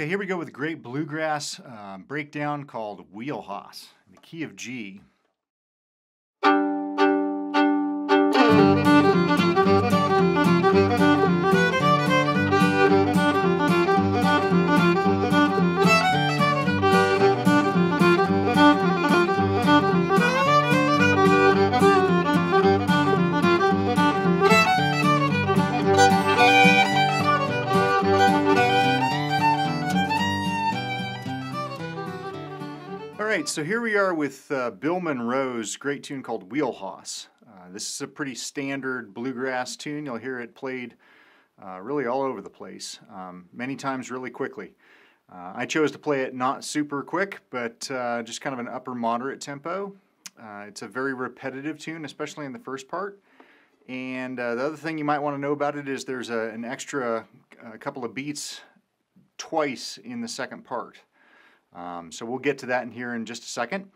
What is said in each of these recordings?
Okay, here we go with a great bluegrass breakdown called Wheel Hoss in the key of G. So here we are with Bill Monroe's great tune called Wheel Hoss. This is a pretty standard bluegrass tune. You'll hear it played really all over the place, many times really quickly. I chose to play it not super quick, but just kind of an upper moderate tempo. It's a very repetitive tune, especially in the first part. And the other thing you might want to know about it is there's an extra couple of beats twice in the second part. So we'll get to that in here in just a second.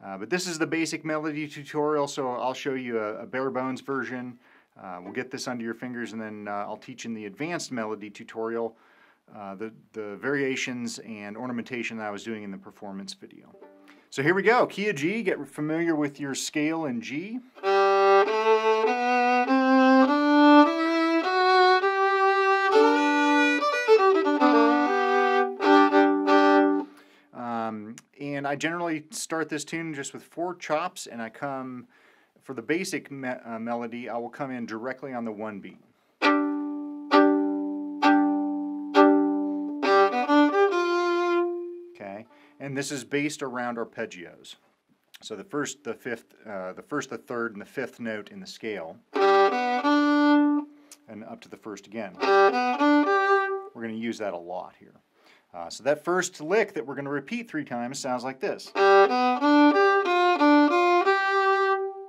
But this is the basic melody tutorial, so I'll show you a bare bones version. We'll get this under your fingers, and then I'll teach in the advanced melody tutorial the variations and ornamentation that I was doing in the performance video. So here we go, key of G, get familiar with your scale in G. And I generally start this tune just with four chops, and I come, for the basic melody, I will come in directly on the one beat. Okay, and this is based around arpeggios. So the first, the fifth, the third, and the fifth note in the scale, and up to the first again. We're going to use that a lot here. So that first lick that we're going to repeat three times sounds like this.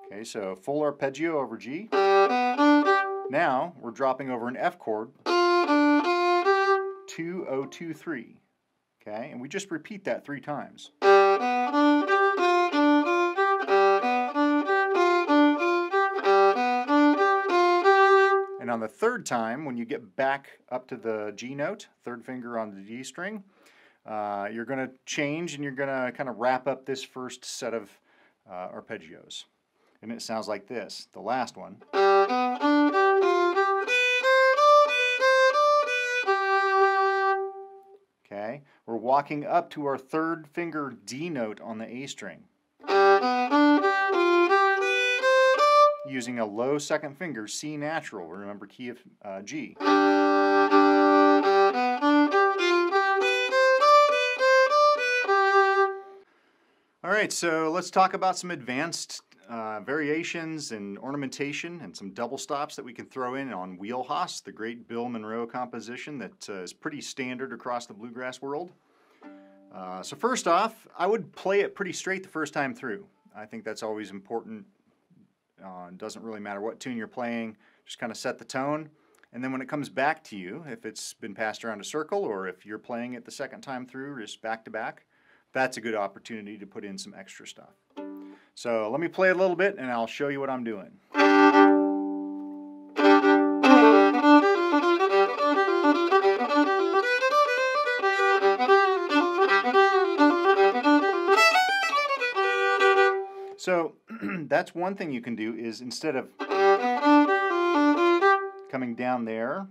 Okay, so full arpeggio over G. Now we're dropping over an F chord, 2-0-2-3. Okay, and we just repeat that three times. On the third time, when you get back up to the G note, third finger on the G string, you're going to change and you're going to kind of wrap up this first set of arpeggios. And it sounds like this, the last one. Okay, we're walking up to our third finger D note on the A string, using a low second finger, C natural, remember key of G. Alright, so let's talk about some advanced variations and ornamentation and some double stops that we can throw in on Wheel Hoss, the great Bill Monroe composition that is pretty standard across the bluegrass world. So first off, I would play it pretty straight the first time through. I think that's always important. Doesn't really matter what tune you're playing, just kind of set the tone, and then when it comes back to you, if it's been passed around a circle or if you're playing it the second time through just back to back, that's a good opportunity to put in some extra stuff. So let me play a little bit and I'll show you what I'm doing. So that's one thing you can do is instead of coming down there,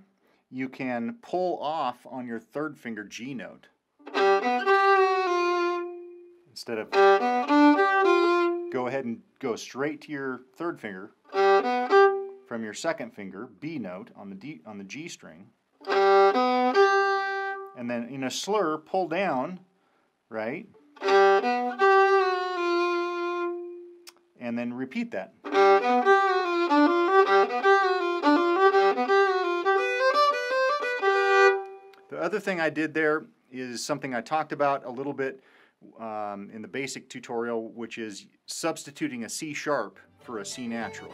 you can pull off on your third finger G note. Instead of go ahead and go straight to your third finger from your second finger B note on the G string, and then in a slur pull down, right? And then repeat that. The other thing I did there is something I talked about a little bit in the basic tutorial, which is substituting a C sharp for a C natural.